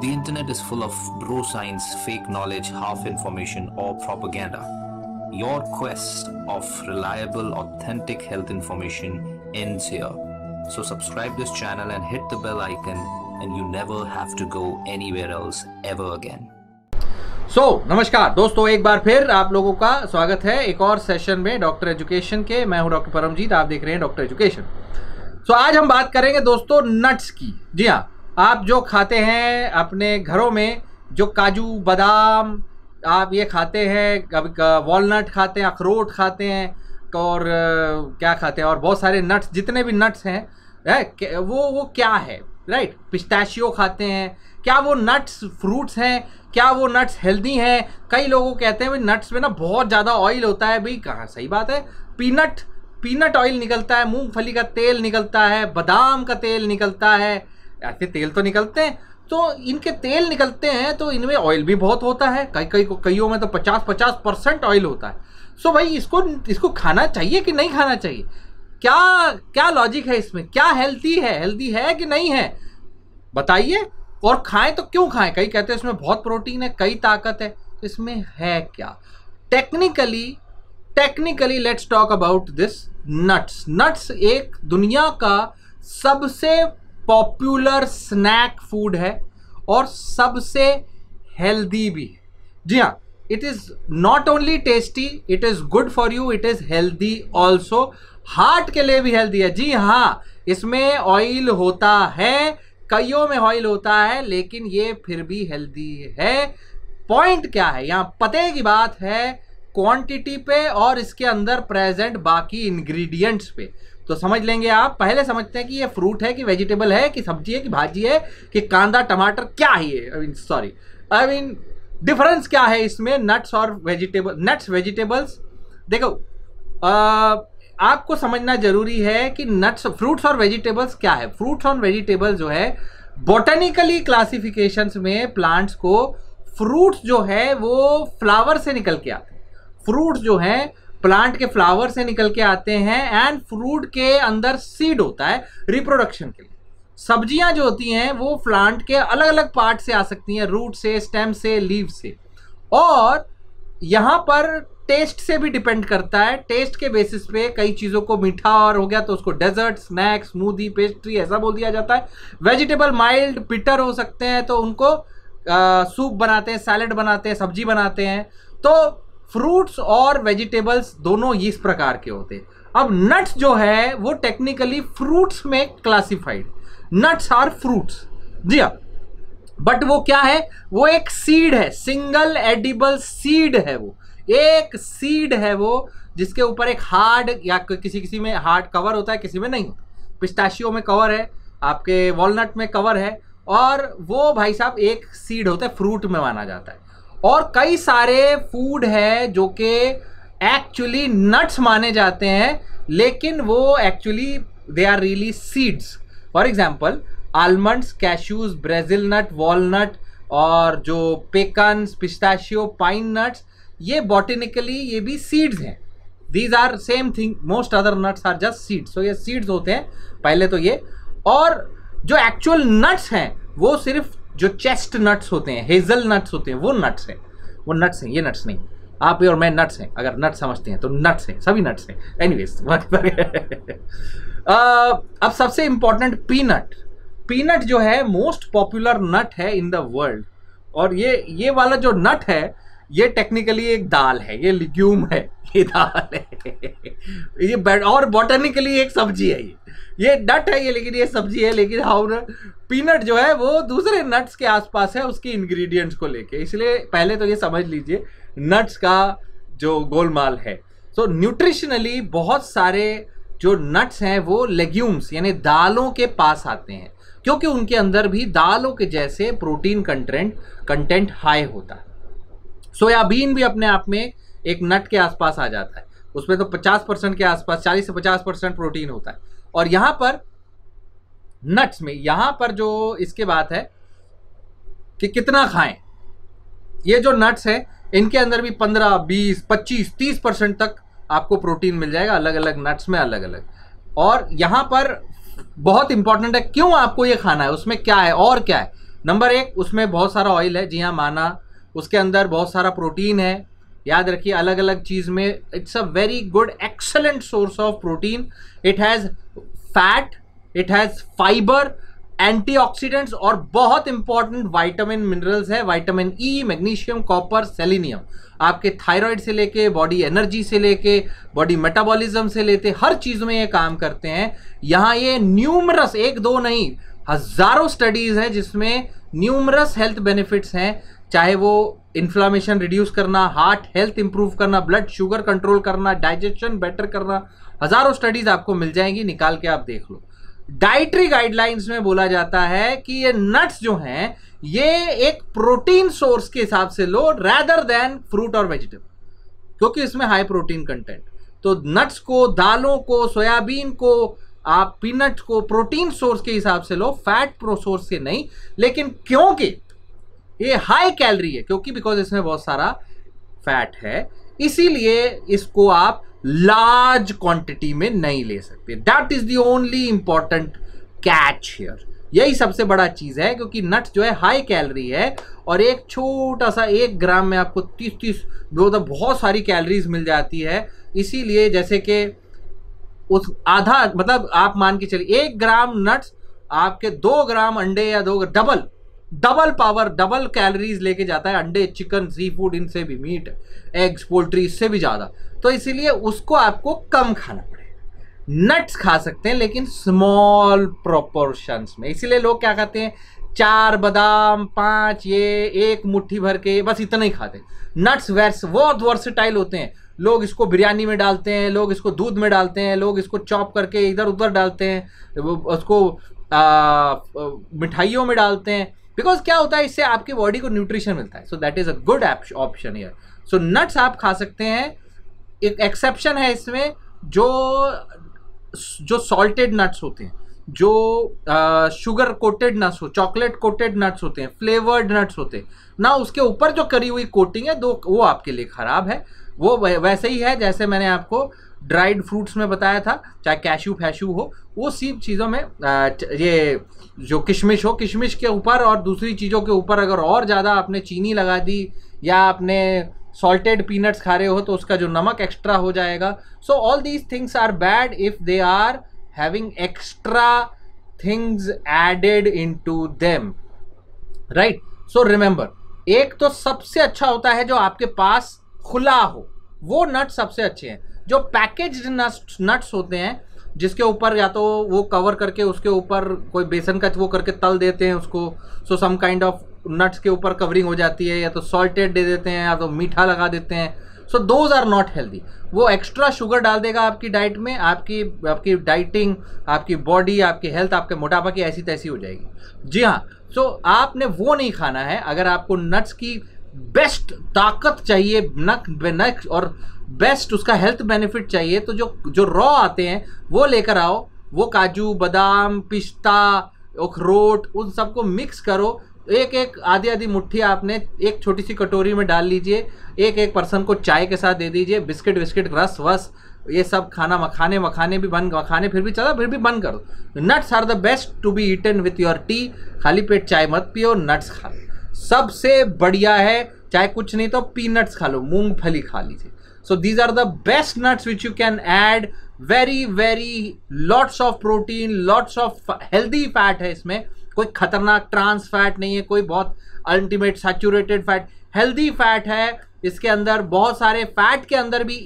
The internet is full of bro science, fake knowledge, half information or propaganda. Your quest of reliable, authentic health information ends here. So subscribe this channel and hit the bell icon and you never have to go anywhere else ever again. नमस्कार दोस्तों, एक बार फिर आप लोगों का स्वागत है एक और सेशन में डॉक्टर एजुकेशन के। मैं हूं डॉक्टर परमजीत, आप देख रहे हैं डॉक्टर एजुकेशन। आज हम बात करेंगे दोस्तों नट्स की। जी हाँ, आप जो खाते हैं अपने घरों में, जो काजू बादाम आप ये खाते हैं, कभी वॉलनट खाते हैं, अखरोट खाते हैं और क्या खाते हैं और बहुत सारे नट्स, जितने भी नट्स हैं वो क्या है, राइट। पिस्ताशियो खाते हैं, क्या वो नट्स फ्रूट्स हैं, क्या वो नट्स हेल्दी हैं? कई लोगों कहते हैं भाई नट्स में ना बहुत ज़्यादा ऑयल होता है। भाई कहाँ, सही बात है। पीनट ऑयल निकलता है, मूंगफली का तेल निकलता है, बादाम का तेल निकलता है, ऐसे तेल तो निकलते हैं। तो इनके तेल निकलते हैं तो इनमें ऑयल भी बहुत होता है, कईयों में तो 50-50% ऑयल होता है। सो भाई इसको खाना चाहिए कि नहीं खाना चाहिए? क्या लॉजिक है इसमें? क्या हेल्दी है कि नहीं है, बताइए। और खाएं तो क्यों खाएं? कई कहते हैं इसमें बहुत प्रोटीन है, कई ताकत है, इसमें है क्या? Technically let's talk about this nuts. Nuts एक दुनिया का सबसे पॉपुलर स्नैक फूड है और सबसे हेल्दी भी है। जी हाँ, it is not only tasty, it is good for you, it is healthy also. Heart के लिए भी हेल्दी है। जी हाँ, इसमें ऑयल होता है, कईयों में ऑयल होता है, लेकिन ये फिर भी हेल्दी है। पॉइंट क्या है यहाँ, पते की बात है क्वांटिटी पे और इसके अंदर प्रेजेंट बाकी इंग्रेडिएंट्स पे। तो समझ लेंगे आप, पहले समझते हैं कि ये फ्रूट है कि वेजिटेबल है कि सब्जी है कि भाजी है कि कांदा टमाटर क्या है ये। आई मीन डिफरेंस क्या है इसमें नट्स और वेजिटेबल्स। देखो आपको समझना जरूरी है कि फ्रूट्स और वेजिटेबल्स क्या है। फ्रूट्स और वेजिटेबल्स जो है बॉटनिकली क्लासिफिकेशंस में प्लांट्स को, फ्रूट्स जो है वो फ्लावर से निकल के आते हैं, फ्रूट्स जो हैं प्लांट के फ्लावर से निकल के आते हैं एंड फ्रूट के अंदर सीड होता है रिप्रोडक्शन के लिए। सब्जियां जो होती हैं वो प्लांट के अलग अलग पार्ट से आ सकती हैं, रूट से, स्टेम से, लीव से। और यहाँ पर टेस्ट से भी डिपेंड करता है, टेस्ट के बेसिस पे कई चीज़ों को मीठा और हो गया तो उसको डेजर्ट, स्नैक, स्मूदी, पेस्ट्री ऐसा बोल दिया जाता है। वेजिटेबल माइल्ड बिटर हो सकते हैं तो उनको सूप बनाते हैं, सैलड बनाते हैं, सब्जी बनाते हैं। तो फ्रूट्स और वेजिटेबल्स दोनों इस प्रकार के होते हैं। अब नट्स जो है वो टेक्निकली फ्रूट्स में क्लासिफाइड, नट्स आर फ्रूट्स। जी हाँ, बट वो क्या है, वो एक सीड है, सिंगल एडिबल सीड है, वो एक सीड है वो जिसके ऊपर एक हार्ड या किसी में हार्ड कवर होता है, किसी में नहीं होता। पिस्ताशियो में कवर है, आपके वॉलनट में कवर है, और वो भाई साहब एक सीड होता है, फ्रूट में माना जाता है। और कई सारे फूड है जो कि एक्चुअली नट्स माने जाते हैं लेकिन वो actually they are really seeds. For example almonds, cashews, Brazil nut, walnut और जो पेकन्स, पिस्ताशियो, पाइन नट्स, ये बॉटनिकली ये भी सीड्स हैं। These are same thing, most other nuts are just seeds. तो ये सीड्स होते हैं पहले तो ये, और जो एक्चुअल नट्स हैं वो सिर्फ जो चेस्ट नट्स होते हैं, हेजल नट्स होते हैं, वो नट्स हैं, वो नट्स हैं, ये नट्स नहीं। आप और मैं नट्स हैं, अगर नट्स समझते हैं तो नट्स हैं, सभी नट्स हैं। एनीवेज अब सबसे इम्पोर्टेंट पीनट जो है मोस्ट पॉपुलर नट है इन द वर्ल्ड। और ये वाला जो नट है ये टेक्निकली एक दाल है, ये लिग्यूम है, ये दाल है, ये और बॉटनिकली एक सब्जी है। ये नट है ये, लेकिन ये सब्जी है। लेकिन हाउ पीनट जो है वो दूसरे नट्स के आसपास है उसकी इंग्रेडिएंट्स को लेके, इसलिए पहले तो ये समझ लीजिए नट्स का जो गोलमाल है। सो न्यूट्रिशनली बहुत सारे जो नट्स हैं वो लेग्यूम्स यानी दालों के पास आते हैं क्योंकि उनके अंदर भी दालों के जैसे प्रोटीन कंटेंट हाई होता है। सोयाबीन भी अपने आप में एक नट के आसपास आ जाता है, उसमें तो 50% के आसपास, 40 से 50% प्रोटीन होता है। और यहाँ पर नट्स में, यहाँ पर जो इसके बात है कि कितना खाएं, ये जो नट्स हैं इनके अंदर भी 15, 20, 25, 30% तक आपको प्रोटीन मिल जाएगा, अलग अलग नट्स में अलग अलग। और यहाँ पर बहुत इंपॉर्टेंट है क्यों आपको ये खाना है, उसमें क्या है और क्या है। नंबर एक, उसमें बहुत सारा ऑयल है, जी हाँ माना, उसके अंदर बहुत सारा प्रोटीन है। याद रखिए अलग अलग चीज़ में it's a very good excellent source of protein. It has fat, it has fibre, antioxidants और बहुत इंपॉर्टेंट विटामिन मिनरल्स है, vitamin E, magnesium, copper, selenium. आपके थायराइड से लेके बॉडी एनर्जी से लेके बॉडी मेटाबॉलिज्म से लेते हर चीज़ में ये काम करते हैं। यहाँ ये न्यूमरस, एक दो नहीं हज़ारों स्टडीज़ हैं जिसमें न्यूमरस हेल्थ बेनिफिट्स हैं, चाहे वो इन्फ्लामेशन रिड्यूस करना, हार्ट हेल्थ इंप्रूव करना, ब्लड शुगर कंट्रोल करना, डाइजेशन बेटर करना, हज़ारों स्टडीज़ आपको मिल जाएंगी, निकाल के आप देख लो। डाइटरी गाइडलाइंस में बोला जाता है कि ये नट्स जो हैं ये एक प्रोटीन सोर्स के हिसाब से लो रैदर देन फ्रूट और वेजिटेबल, क्योंकि इसमें हाई प्रोटीन कंटेंट। तो नट्स को, दालों को, सोयाबीन को, आप पीनट को प्रोटीन सोर्स के हिसाब से लो, फैट प्रो सोर्स से नहीं। लेकिन क्योंकि ये हाई कैलोरी है, क्योंकि बिकॉज इसमें बहुत सारा फैट है, इसीलिए इसको आप लार्ज क्वांटिटी में नहीं ले सकते। That is the only important catch here, यही सबसे बड़ा चीज़ है, क्योंकि नट्स जो है हाई कैलोरी है और एक छोटा सा 1 ग्राम में आपको 30 बहुत सारी कैलोरीज मिल जाती है। इसीलिए जैसे कि उस आधा, मतलब आप मान के चलिए 1 ग्राम नट्स आपके 2 ग्राम अंडे या डबल पावर, डबल कैलोरीज लेके जाता है। अंडे, चिकन, सी फूड, इनसे भी, मीट, एग्स, पोल्ट्री, इससे भी ज़्यादा। तो इसीलिए उसको आपको कम खाना पड़ेगा। नट्स खा सकते हैं लेकिन स्मॉल प्रोपोर्शंस में। इसीलिए लोग क्या खाते हैं, 4 बादाम 5 ये एक मुट्ठी भर के बस इतना ही खाते हैं। नट्स बहुत वर्सेटाइल होते हैं, लोग इसको बिरयानी में डालते हैं, लोग इसको दूध में डालते हैं, लोग इसको चॉप करके इधर उधर डालते हैं, उसको मिठाइयों में डालते हैं। बिकॉज क्या होता है, इससे आपकी बॉडी को न्यूट्रिशन मिलता है। So that is a good option here. So nuts आप खा सकते हैं। एक एक्सेप्शन है इसमें जो सॉल्टेड नट्स होते हैं, जो शुगर कोटेड नट्स हो, चॉकलेट कोटेड नट्स होते हैं, फ्लेवर्ड नट्स होते हैं ना, उसके ऊपर जो करी हुई कोटिंग है वो आपके लिए ख़राब है। वो वैसे ही है जैसे मैंने आपको ड्राइड फ्रूट्स में बताया था, चाहे कैशू फैशू हो, वो सब चीज़ों में ये जो किशमिश हो, किशमिश के ऊपर और दूसरी चीज़ों के ऊपर अगर और ज़्यादा आपने चीनी लगा दी या आपने सॉल्टेड पीनट्स खा रहे हो तो उसका जो नमक एक्स्ट्रा हो जाएगा। So all these things are bad if they are having extra things added into them, right. So remember, एक तो सबसे अच्छा होता है जो आपके पास खुला हो, वो नट्स सबसे अच्छे हैं। जो पैकेज्ड नट्स होते हैं जिसके ऊपर या तो वो कवर करके उसके ऊपर कोई बेसन का वो करके तल देते हैं उसको, so some kind of nuts के ऊपर कवरिंग हो जाती है, या तो सॉल्टेड दे देते हैं या तो मीठा लगा देते हैं। So those are not healthy. वो एक्स्ट्रा शुगर डाल देगा आपकी डाइट में, आपकी डाइटिंग, आपकी बॉडी, आपकी हेल्थ, आपके मोटापा की ऐसी तैसी हो जाएगी। जी हाँ, सो आपने वो नहीं खाना है। अगर आपको नट्स की बेस्ट ताकत चाहिए, नक और बेस्ट उसका हेल्थ बेनिफिट चाहिए, तो जो रॉ आते हैं वो लेकर आओ। वो काजू, बादाम, पिस्ता, अखरोट, उन सबको मिक्स करो, एक आधी मुट्ठी आपने एक छोटी सी कटोरी में डाल लीजिए, एक पर्सन को चाय के साथ दे दीजिए। बिस्किट विस्किट रस वस ये सब खाना मखाने भी बंद, मखाने फिर भी बंद करो। Nuts are the best to be eaten with your tea. खाली पेट चाय मत पियो, नट्स खा लो, सबसे बढ़िया है। चाहे कुछ नहीं तो पीनट्स खा लो, मूंगफली खा लीजिए। So these are the best nuts which you can add. Very very lots of protein, lots of healthy fat है इसमें, कोई खतरनाक ट्रांस फैट नहीं है, कोई बहुत ultimate saturated fat, healthy fat है। इसके अंदर बहुत सारे फैट के अंदर भी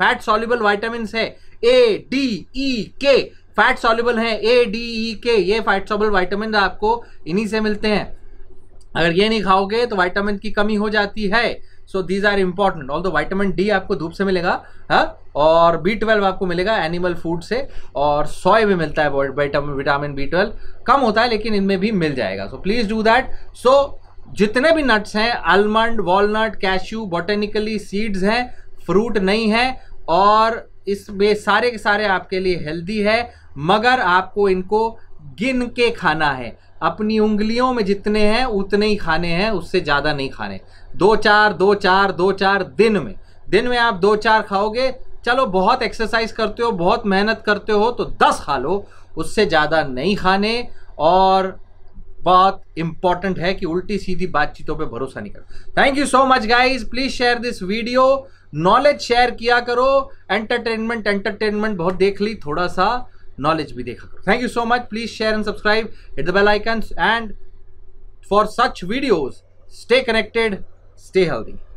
फैट सॉल्युबल विटामिन है, ADEK फैट सॉल्युबल है, ADEK ये फैट सॉल्युबल विटामिन आपको इन्हीं से मिलते हैं। अगर ये नहीं खाओगे तो विटामिन की कमी हो जाती है। So these are important. Although vitamin D आपको धूप से मिलेगा, हाँ, और B12 आपको मिलेगा एनिमल फूड से, और सोया भी मिलता है, विटामिन B12 कम होता है लेकिन इनमें भी मिल जाएगा। So please do that. So जितने भी नट्स हैं, almond, walnut, cashew, botanically seeds हैं, फ्रूट नहीं है, और इसमें सारे के सारे आपके लिए हेल्दी है, मगर आपको इनको गिन के खाना है। अपनी उंगलियों में जितने हैं उतने ही खाने हैं, उससे ज़्यादा नहीं खाने। 2-4 दिन में आप 2-4 खाओगे, चलो बहुत एक्सरसाइज करते हो, बहुत मेहनत करते हो तो 10 खा लो, उससे ज़्यादा नहीं खाने। और बहुत इंपॉर्टेंट है कि उल्टी सीधी बातचीतों पे भरोसा नहीं करो। Thank you so much guys, please share this video, knowledge share किया करो, एंटरटेनमेंट बहुत देख ली, थोड़ा सा नॉलेज भी देखा करो। Thank you so much, please share and subscribe, hit the bell icon, and for such videos stay connected, stay healthy.